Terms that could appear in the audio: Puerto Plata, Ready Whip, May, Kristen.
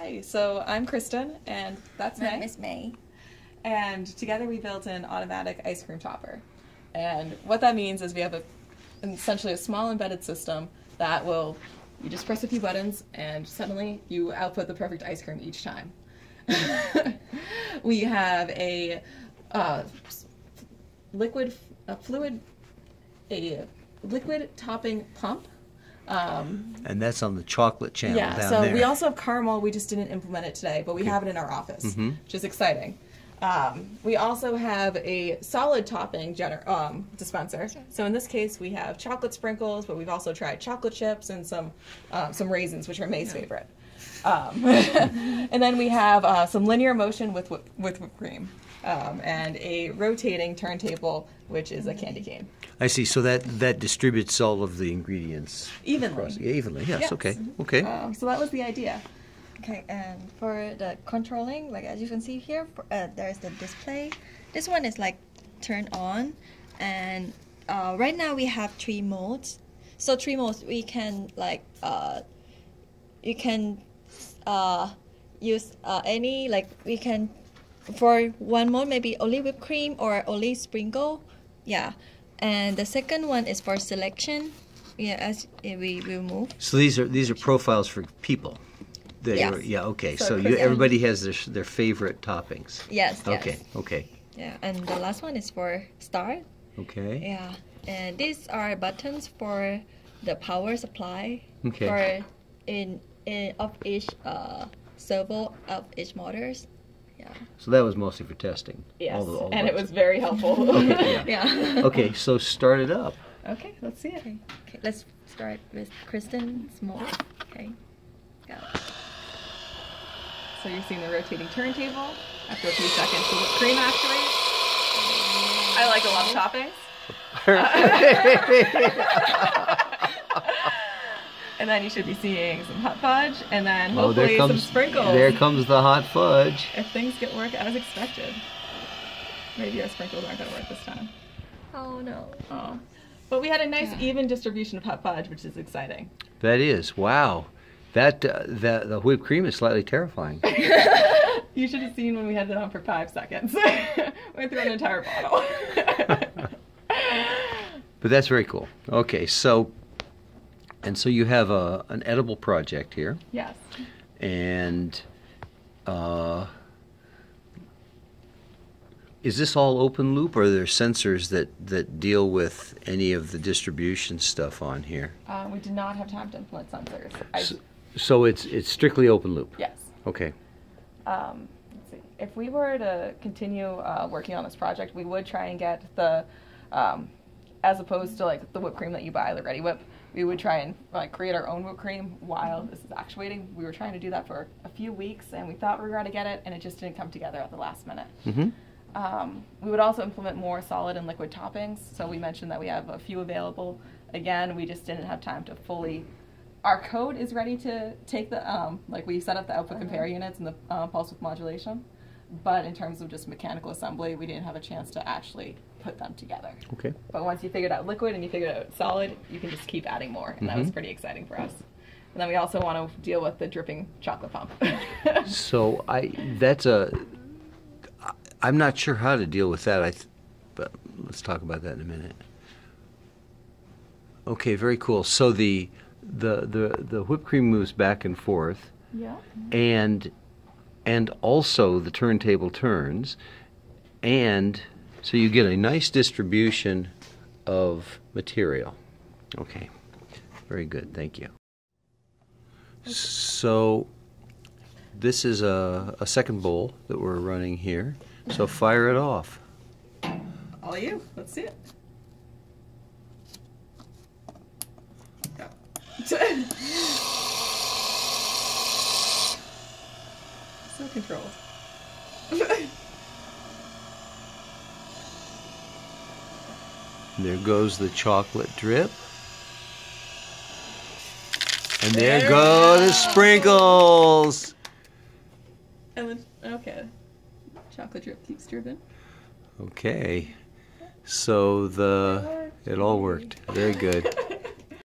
Hi, so I'm Kristen, and that's May. Miss May. And together we built an automatic ice cream topper. And what that means is we have essentially a small embedded system that will, you just press a few buttons and suddenly you output the perfect ice cream each time. We have a liquid topping pump. And that's on the chocolate channel down there. Yeah, so we also have caramel. We just didn't implement it today, but we have it in our office, which is exciting. We also have a solid topping dispenser. So in this case, we have chocolate sprinkles, but we've also tried chocolate chips and some raisins, which are May's favorite. And then we have some linear motion with whipped cream. And a rotating turntable, which is a candy cane. I see. So that distributes all of the ingredients evenly. Across. Yeah, evenly. Yes. Okay. Okay. So that was the idea. Okay. And for the controlling, like as you can see here, there's the display. This one is like turned on, and right now we have three modes. So three modes we can like you can use any like we can. For one mode, maybe only whipped cream or only sprinkle, yeah. And the second one is for selection, yeah. As we will move. So these are profiles for people. Yes. Yeah. Okay. So everybody has their favorite toppings. Yes. Okay. Yes. Okay. Yeah. And the last one is for start. Okay. Yeah. And these are buttons for the power supply. Okay. For in of each servo of each motors. Yeah. So that was mostly for testing. Yes, and it was very helpful. Okay, yeah. Yeah. Okay, so start it up. Okay, let's see it. Okay, let's start with Kristen's mode. Okay, go. So you're seeing the rotating turntable. After a few seconds, the cream activates. I like a lot of toppings. And then you should be seeing some hot fudge, and then hopefully some sprinkles. There comes the hot fudge. If things work as expected. Maybe our sprinkles aren't going to work this time. Oh, no. Oh. But we had a nice even distribution of hot fudge, which is exciting. That is. Wow. The whipped cream is slightly terrifying. You should have seen when we had it on for 5 seconds. Went through an entire bottle. But that's very cool. Okay, so... And so you have an edible project here. Yes. And is this all open loop, or are there sensors that deal with any of the distribution stuff on here? We did not have time to implement sensors. So it's strictly open loop? Yes. Okay. Let's see. If we were to continue working on this project, we would try and get the, as opposed to like the whipped cream that you buy, the Ready Whip, we would try and like create our own whipped cream while this is actuating. We were trying to do that for a few weeks, and we thought we were going to get it, and it just didn't come together at the last minute. We would also implement more solid and liquid toppings. So we mentioned that we have a few available. Again, we just didn't have time to fully. Our code is ready to take the like we set up the output compare units and the pulse width modulation, but in terms of just mechanical assembly, we didn't have a chance to actually put them together. Okay. But once you figured out liquid and you figured out solid, you can just keep adding more, and that was pretty exciting for us. And then we also want to deal with the dripping chocolate pump. So I'm not sure how to deal with that. But let's talk about that in a minute. Okay, very cool. So the whipped cream moves back and forth. Yeah. And also the turntable turns, and so you get a nice distribution of material. Okay, very good, thank you. So this is a second bowl that we're running here, so fire it off. All you, let's see it. Go. So controlled. There goes the chocolate drip. And there go the sprinkles. And then, okay. Chocolate drip keeps dripping. Okay. So it all worked. Very good.